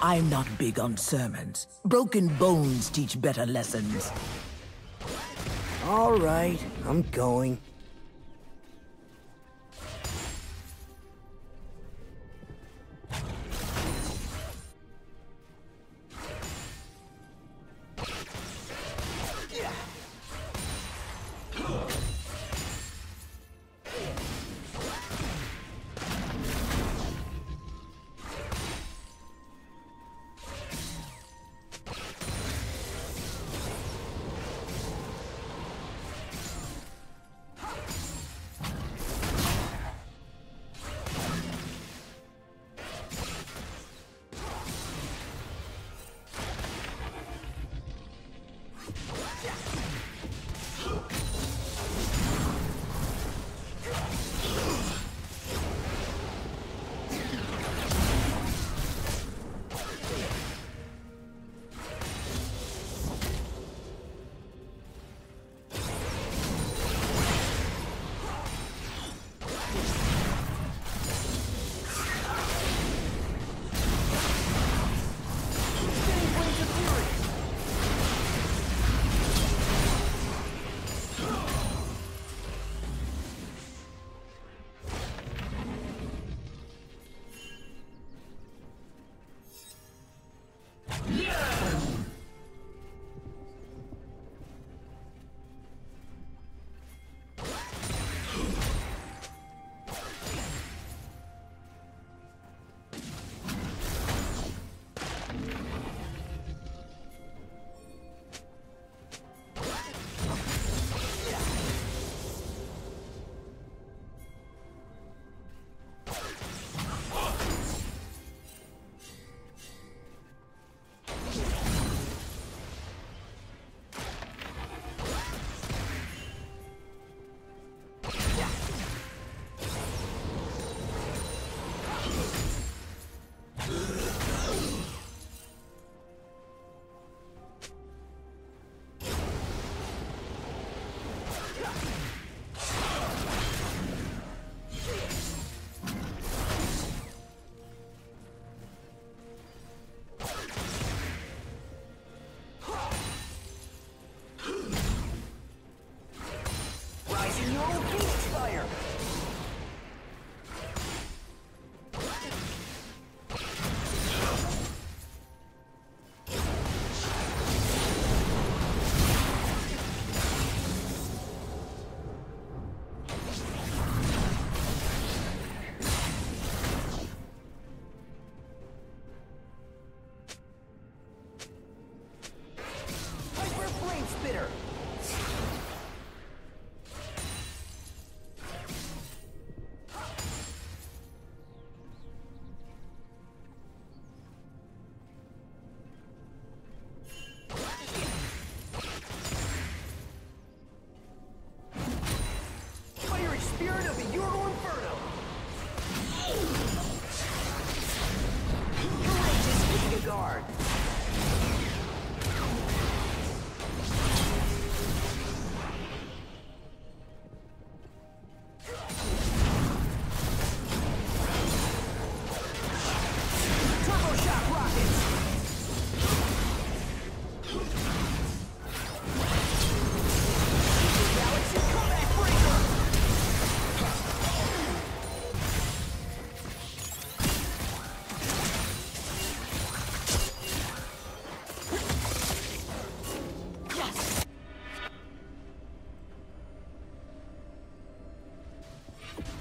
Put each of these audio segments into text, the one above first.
I'm not big on sermons. Broken bones teach better lessons. All right, I'm going.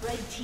The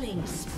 Killing spree.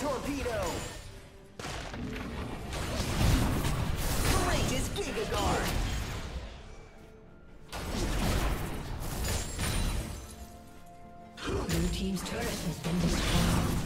Torpedo! Courageous Giga Guard! Blue team's turret has been destroyed.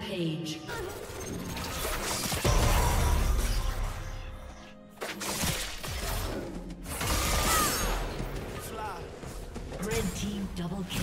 Page. Red team double kill.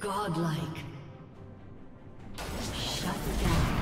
Godlike. Shut down.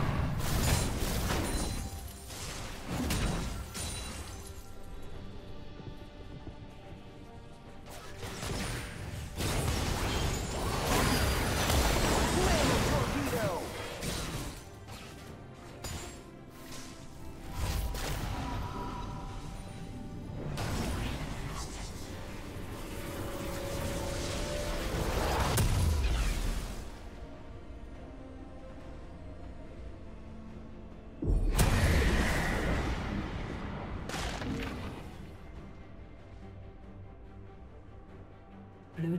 Blue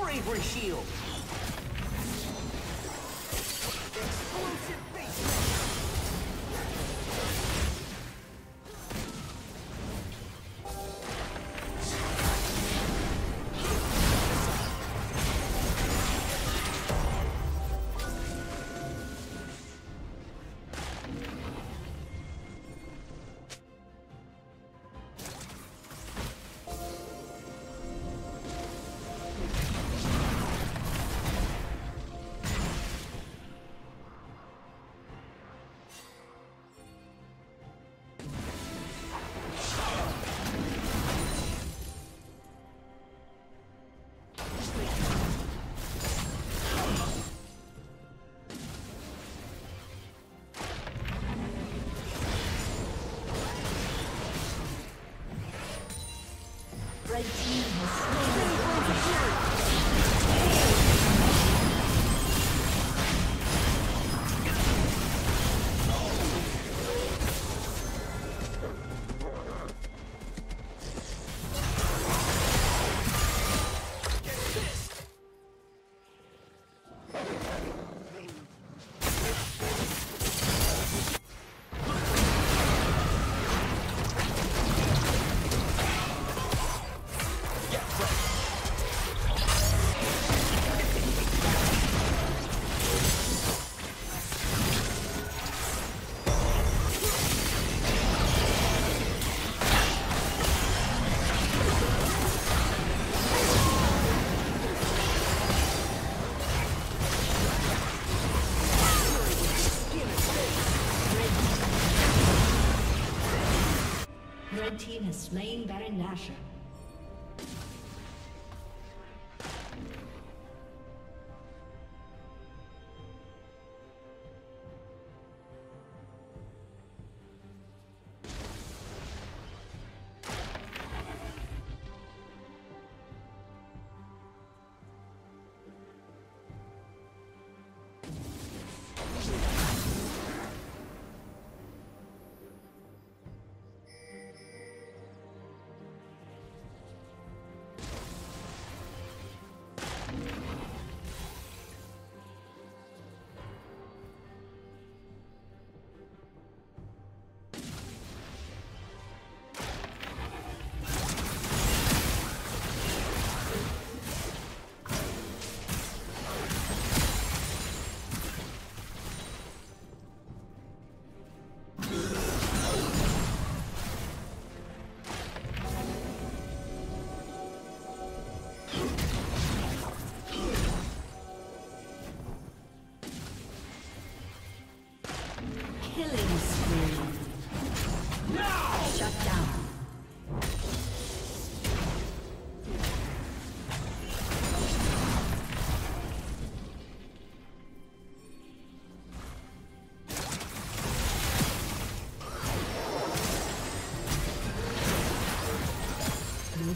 Bravery shield! Explosive team has slain Baron Nashor.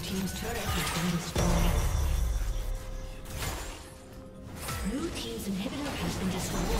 Team's turret has been destroyed. Blue team's inhibitor has been destroyed.